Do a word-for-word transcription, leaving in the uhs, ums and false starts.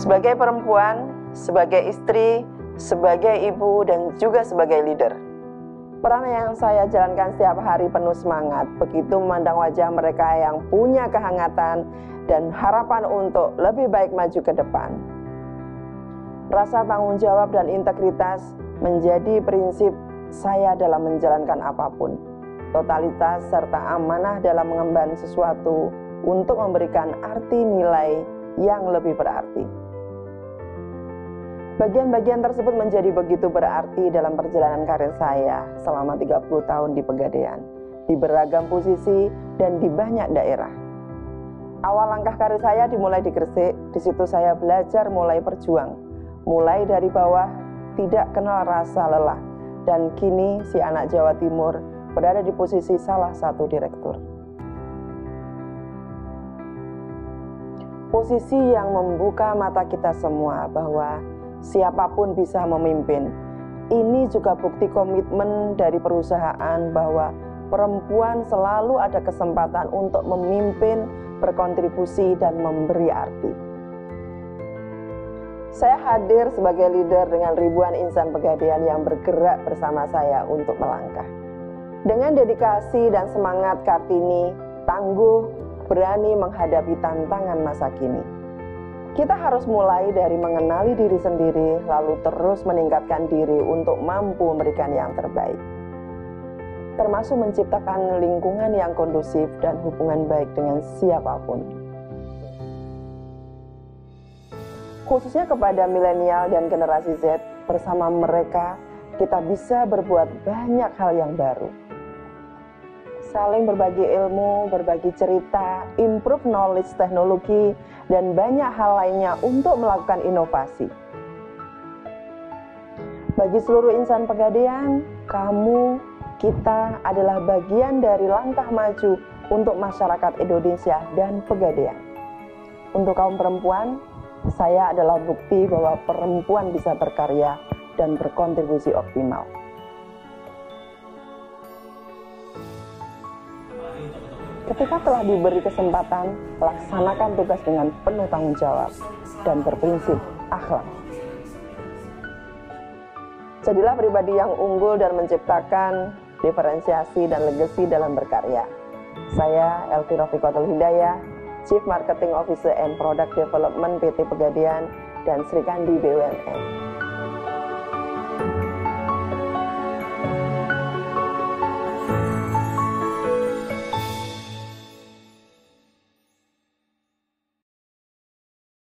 sebagai perempuan, sebagai istri, sebagai ibu, dan juga sebagai leader. Peran yang saya jalankan setiap hari penuh semangat, begitu memandang wajah mereka yang punya kehangatan dan harapan untuk lebih baik maju ke depan. Rasa tanggung jawab dan integritas menjadi prinsip saya dalam menjalankan apapun. Totalitas serta amanah dalam mengemban sesuatu untuk memberikan arti nilai yang lebih berarti. Bagian-bagian tersebut menjadi begitu berarti dalam perjalanan karir saya selama tiga puluh tahun di Pegadaian, di beragam posisi dan di banyak daerah. Awal langkah karir saya dimulai di Gresik, di situ saya belajar mulai berjuang, mulai dari bawah, tidak kenal rasa lelah, dan kini si anak Jawa Timur berada di posisi salah satu direktur. Posisi yang membuka mata kita semua bahwa siapapun bisa memimpin. Ini juga bukti komitmen dari perusahaan bahwa perempuan selalu ada kesempatan untuk memimpin, berkontribusi, dan memberi arti. Saya hadir sebagai leader dengan ribuan insan Pegadaian yang bergerak bersama saya untuk melangkah. Dengan dedikasi dan semangat Kartini, tangguh, berani menghadapi tantangan masa kini. Kita harus mulai dari mengenali diri sendiri, lalu terus meningkatkan diri untuk mampu memberikan yang terbaik. Termasuk menciptakan lingkungan yang kondusif dan hubungan baik dengan siapapun. Khususnya kepada milenial dan generasi Z, bersama mereka kita bisa berbuat banyak hal yang baru. Saling berbagi ilmu, berbagi cerita, improve knowledge teknologi, dan banyak hal lainnya untuk melakukan inovasi. Bagi seluruh insan Pegadaian, kamu, kita adalah bagian dari langkah maju untuk masyarakat Indonesia dan Pegadaian. Untuk kaum perempuan, saya adalah bukti bahwa perempuan bisa berkarya dan berkontribusi optimal. Ketika telah diberi kesempatan, laksanakan tugas dengan penuh tanggung jawab dan berprinsip akhlak. Jadilah pribadi yang unggul dan menciptakan diferensiasi dan legasi dalam berkarya. Saya Elvi Rofiqotul Hidayah, Chief Marketing Officer and Product Development P T Pegadaian dan Srikandi B U M N.